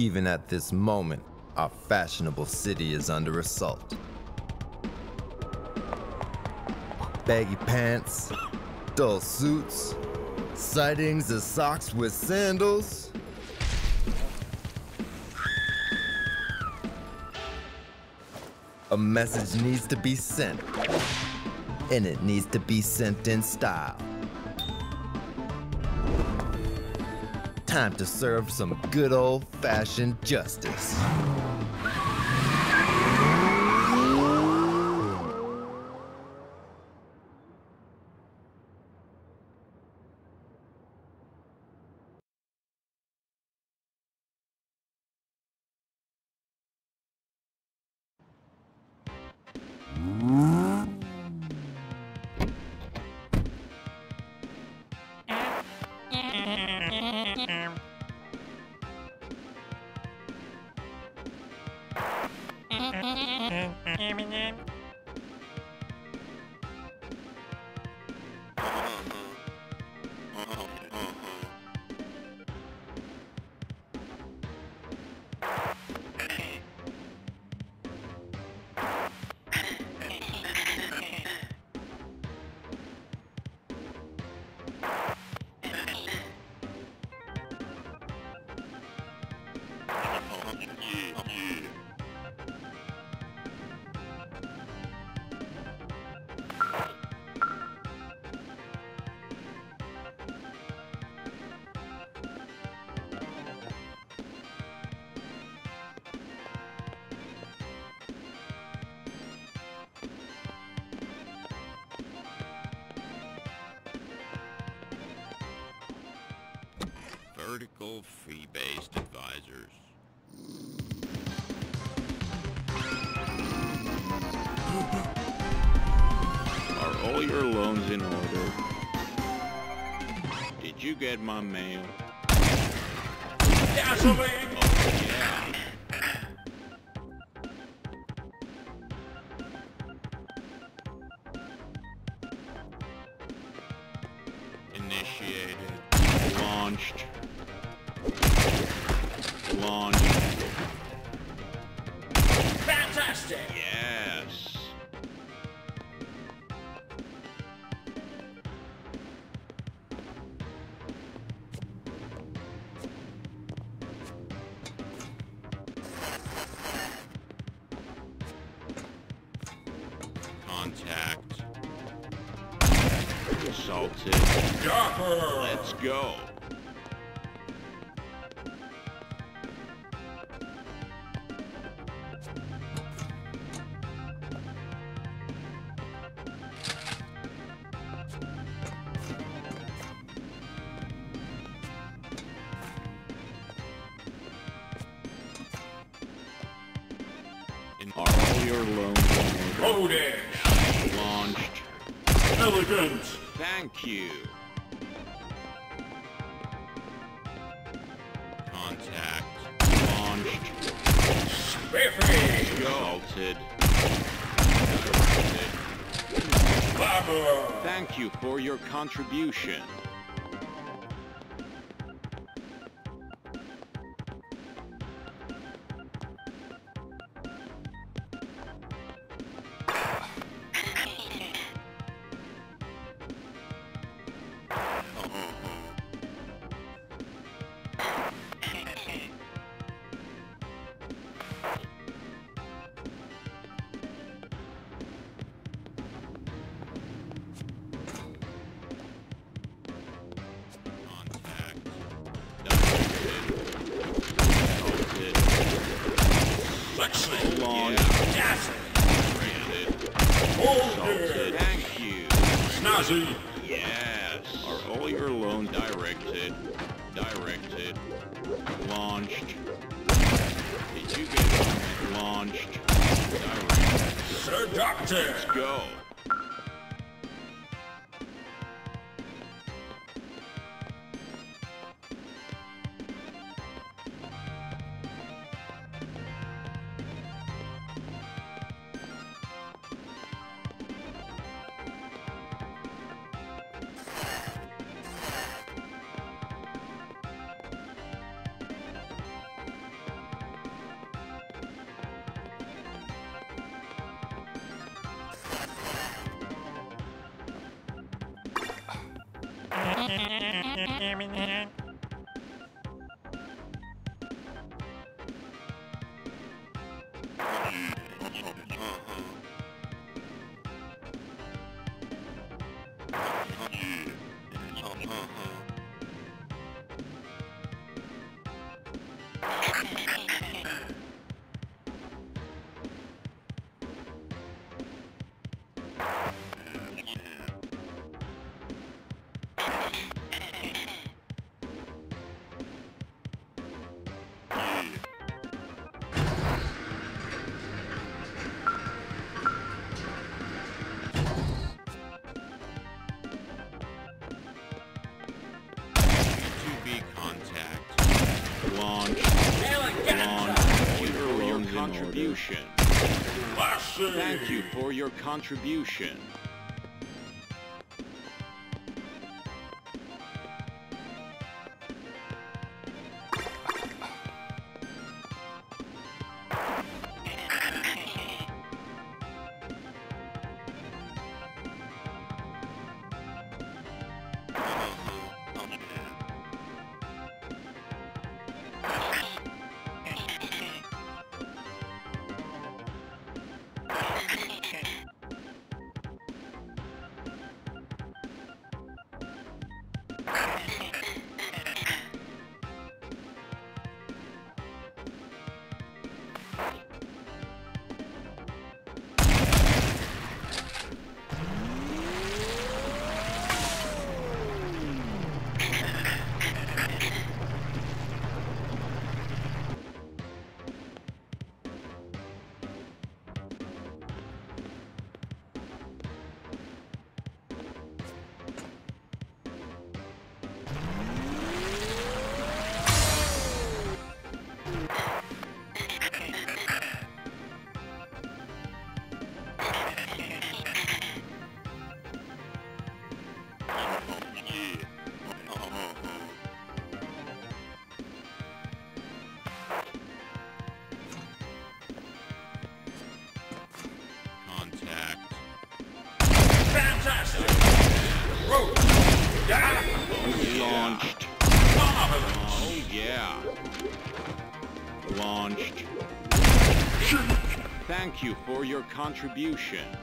Even at this moment, our fashionable city is under assault. Baggy pants, dull suits, sightings of socks with sandals. A message needs to be sent, and it needs to be sent in style. Time to serve some good old-fashioned justice. Vertical fee-based advisors. Are all your loans in order? Did you get my mail? Gasoline! Oh, yeah. Initiated. Launched. Fantastic! Yes. Contact. Assaulted. Jumper. Let's go. Loaded. Launched. Elegant. Thank you. Contact. Launched. Spiffy. Assaulted. Barber. Thank you for your contribution. Thank you. Snazzy. Yes. Are all your loans directed? Directed. Launched. Did you get launched? Directed. Sir Doctor. Let's go. Thank you for your contribution. Thank you for your contribution.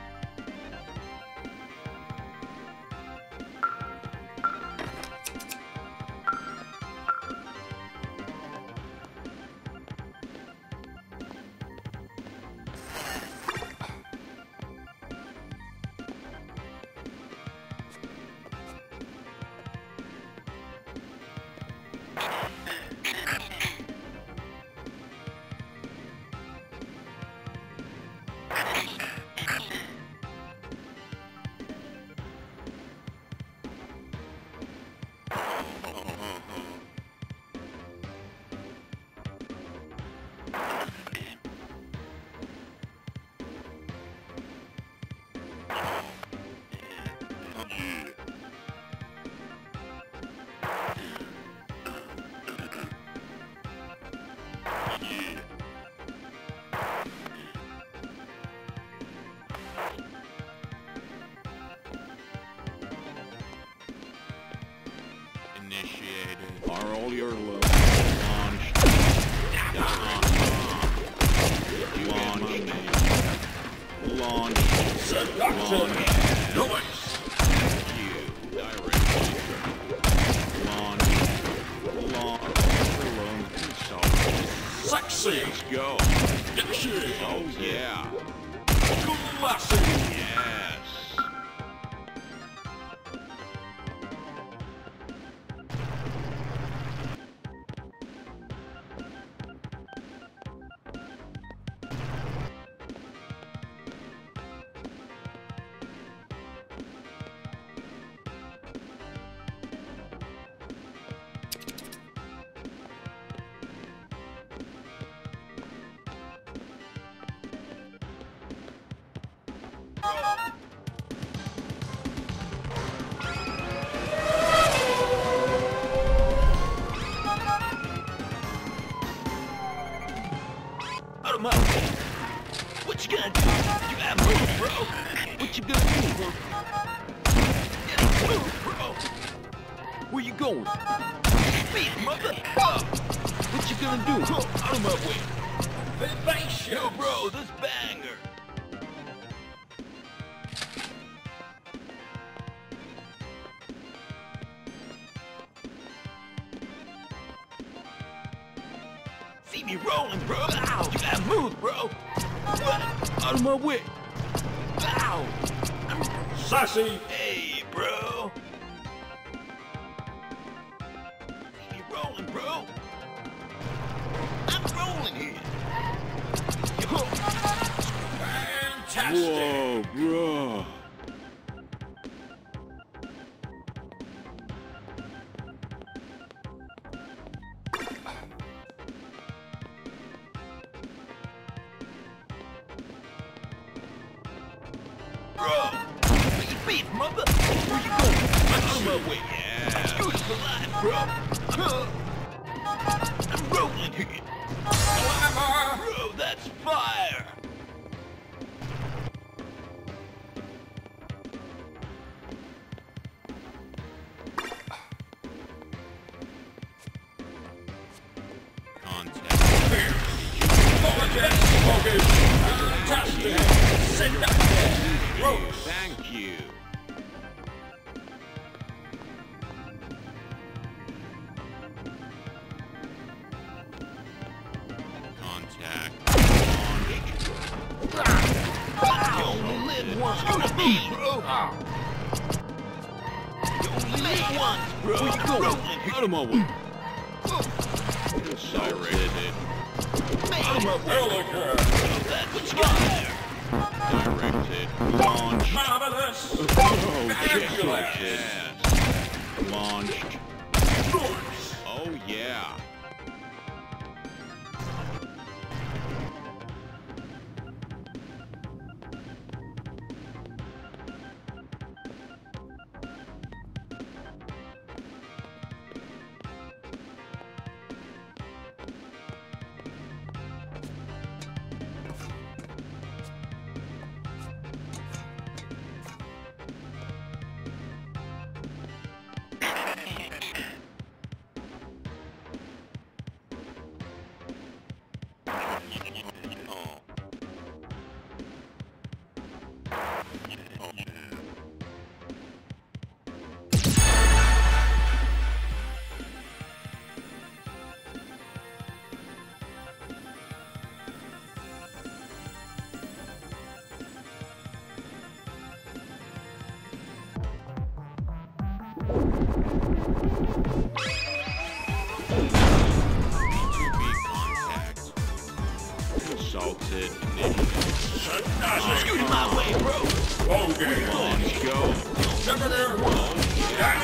What you gonna do, bro? Move, bro! Where you going? Big mother! What you gonna do? Out of my way! Vibration! Yo, bro, this banger! See me rolling, bro! Ow. You gotta move, bro! What? Out of my way! Ow! I'm sassy! Hey, bro! See me rolling, bro! I'm rolling here! Yo. Fantastic! Whoa, bro! Bro! Beat, mother! Where you going? Out of my way! Yeah! You're alive, bro! I'm rolling here! Bro, that's fire! Contact! Contact! Fantastic! Send up there! Gross. Thank you. Contact. You only live once, bro. You only live once, bro. Out of my way. Directed. Directed. Launched. Marvelous! Oh, yes. Launched. Force. Oh, yeah. Assaulted initiative. Shoot in my way, bro! Okay. Launch, go. Number there, one. Oh, yeah!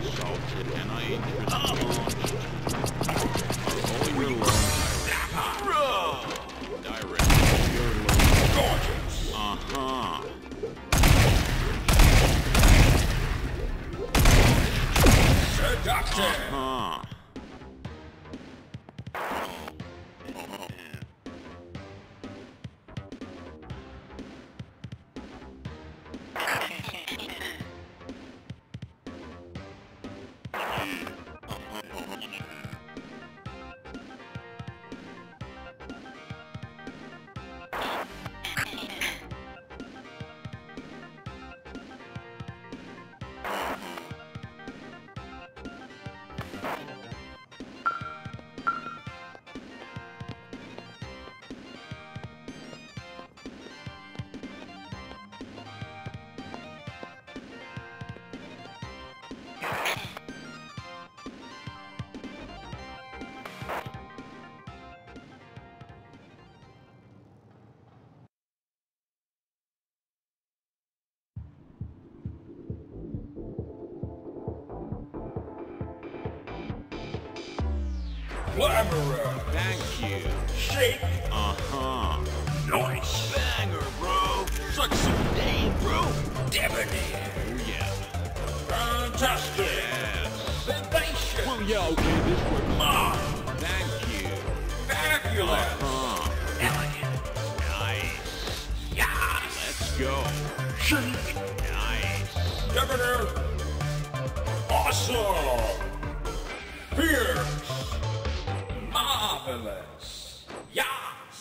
Assaulted and I ain't even launched. Bro! Direct. Gorgeous! Uh-huh. Seductive! Uh-huh. Glamorous. Thank you. Shake. Nice. Banger, bro. Such some name, bro. Debonair. Oh, yeah. Fantastic. Yes. Vivacious. Well, yeah, okay, this works. Thank you. Fabulous. Elegant. Nice. Yeah. Let's go. Shake. Nice. Debonair. Awesome. Fierce. Marvelous. Yas.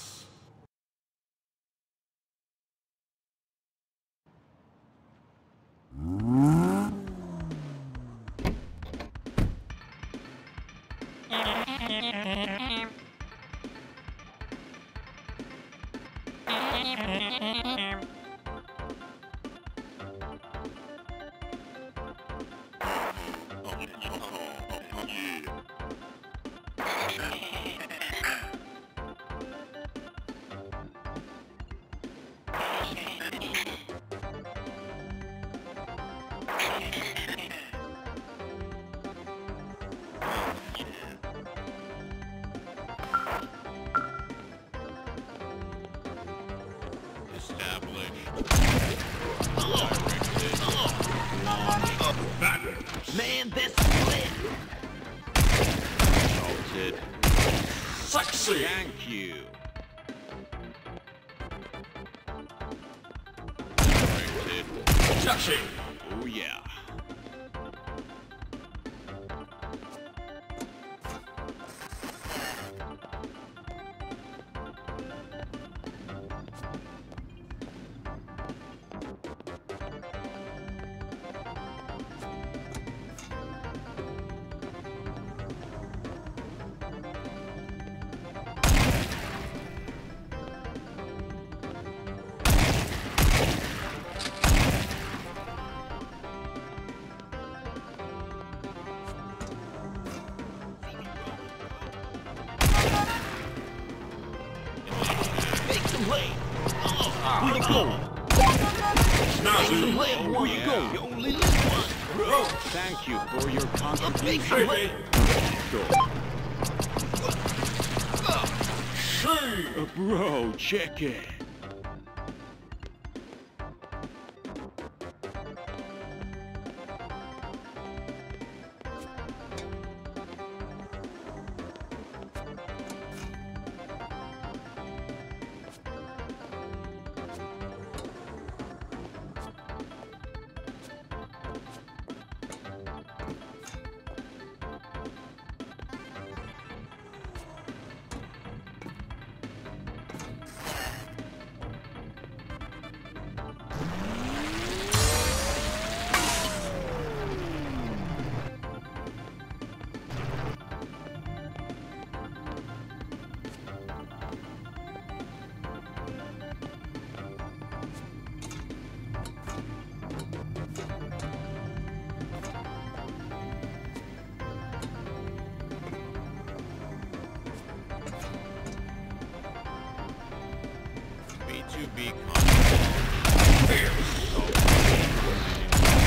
Man, this is lit! Sexy! Thank you! Sexy! Oh yeah! Where you go? Where you go? You only live once, bro. Thank you for your contribution. Bro, check it.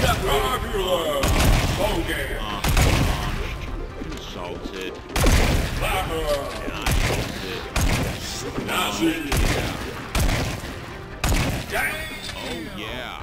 Consulted. Consulted. Oh yeah.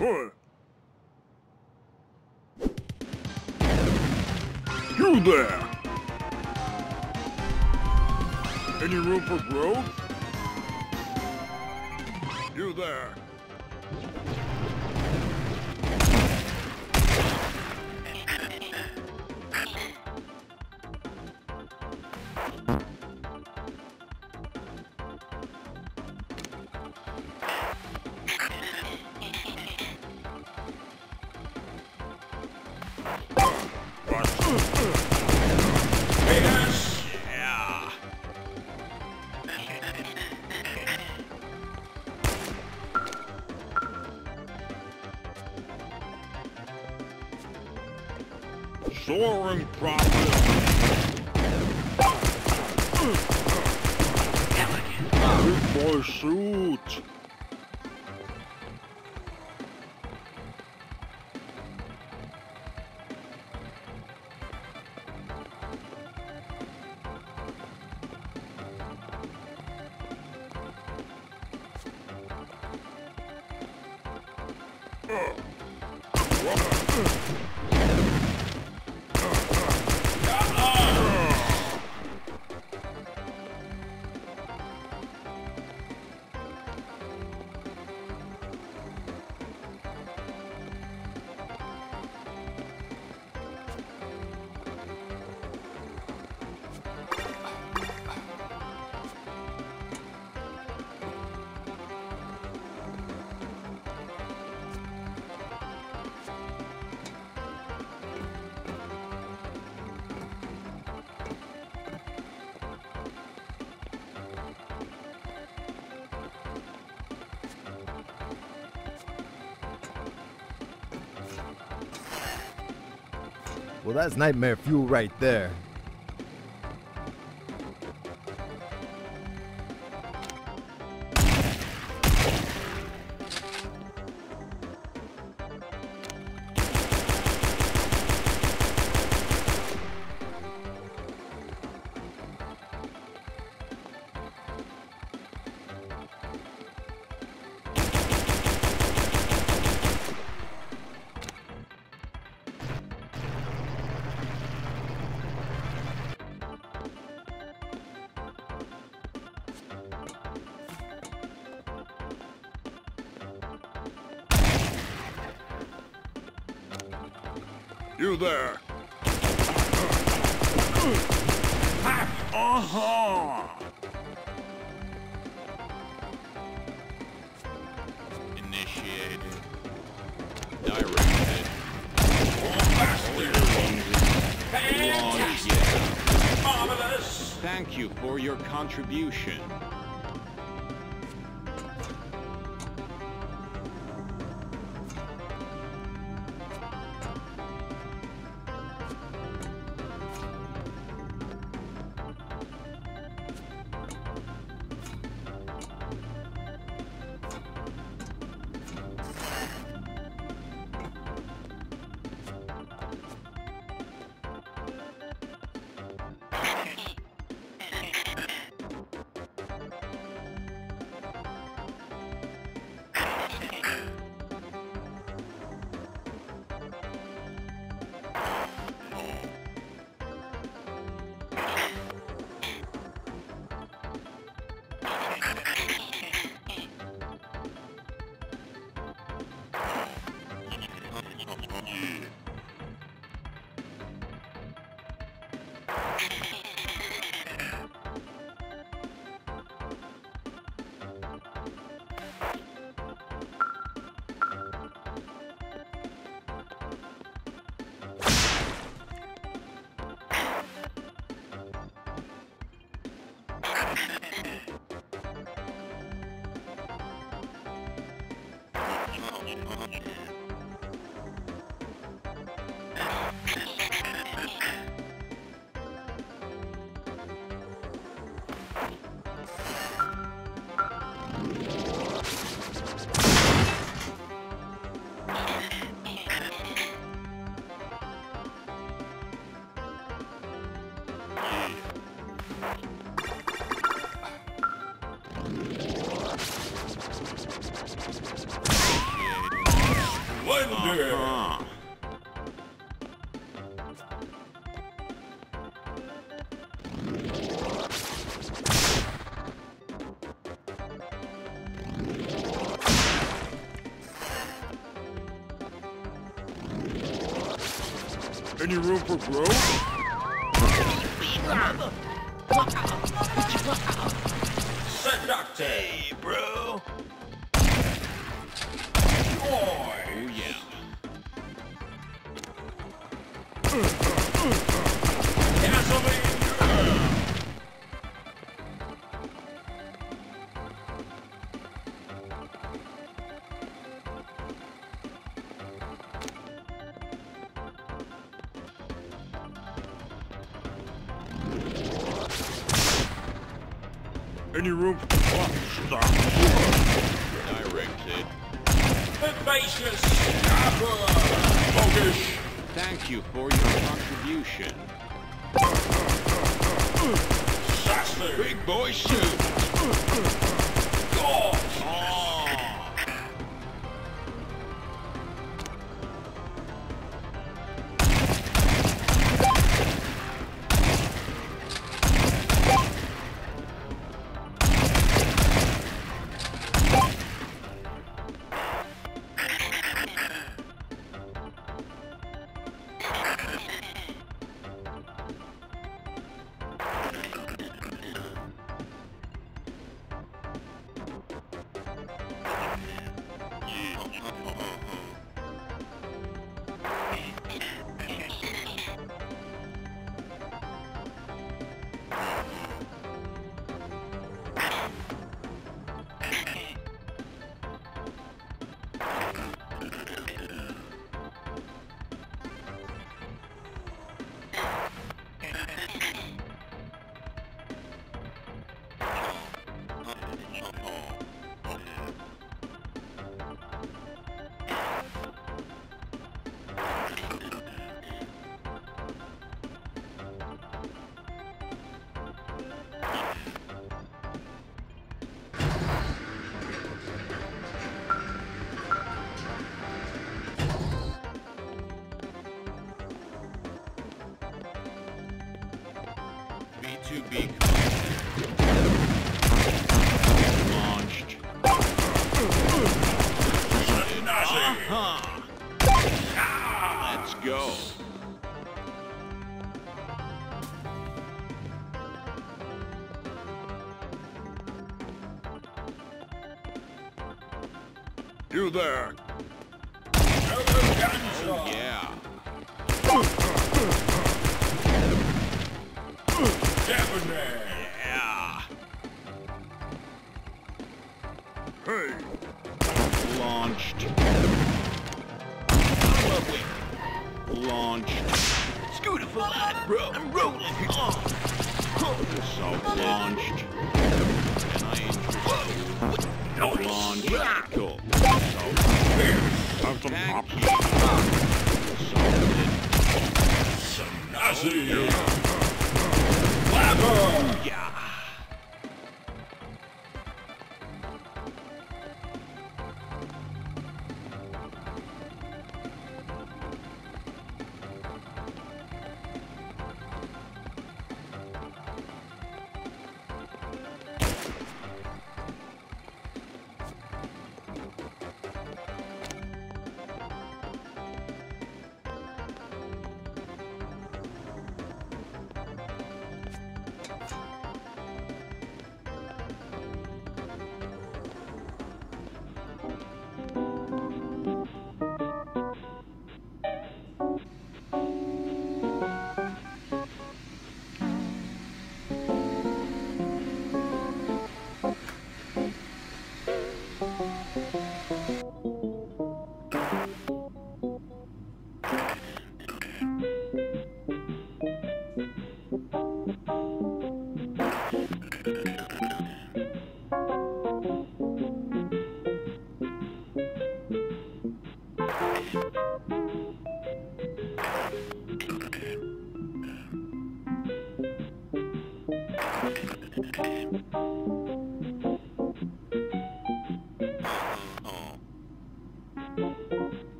You there! Any room for growth? You there! Soaring profit. Elegant. With my suit. Well, that's nightmare fuel right there. You there! Initiated. Directed. Fantastic! Marvelous! Thank you for your contribution. splendor! Any room for growth? Seductive! Hey, bro! Oh, yeah. Any room? Stop. Directed. Vivacious. Focus. Thank you for your contribution. Sassler. Big boy shoot. Go. Oh. To be launched. Let's go. You there. Oh, yeah. Yeah. Hey. Launched. Lovely. Launched. Scootiful lad, bro. I'm rolling. So launched. And I ain't launched. Yeah. Cool. So solid. Yeah. Oh, yeah.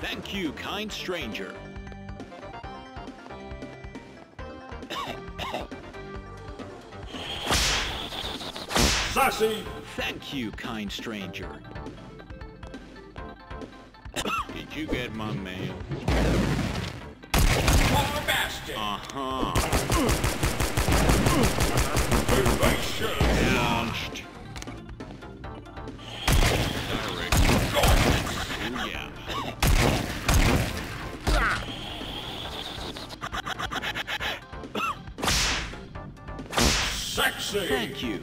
Thank you, kind stranger. Sassy! Thank you, kind stranger. Did you get my mail? Bombastic! Launched. Direct. Yeah. Sexy! Thank you.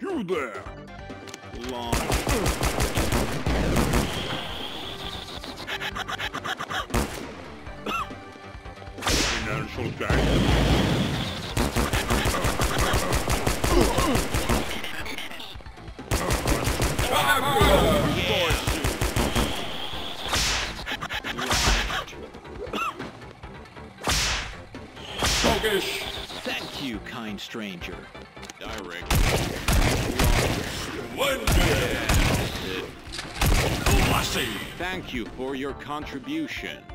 You there, long. Financial guy. Thank you, kind stranger. Direct. Thank you for your contribution.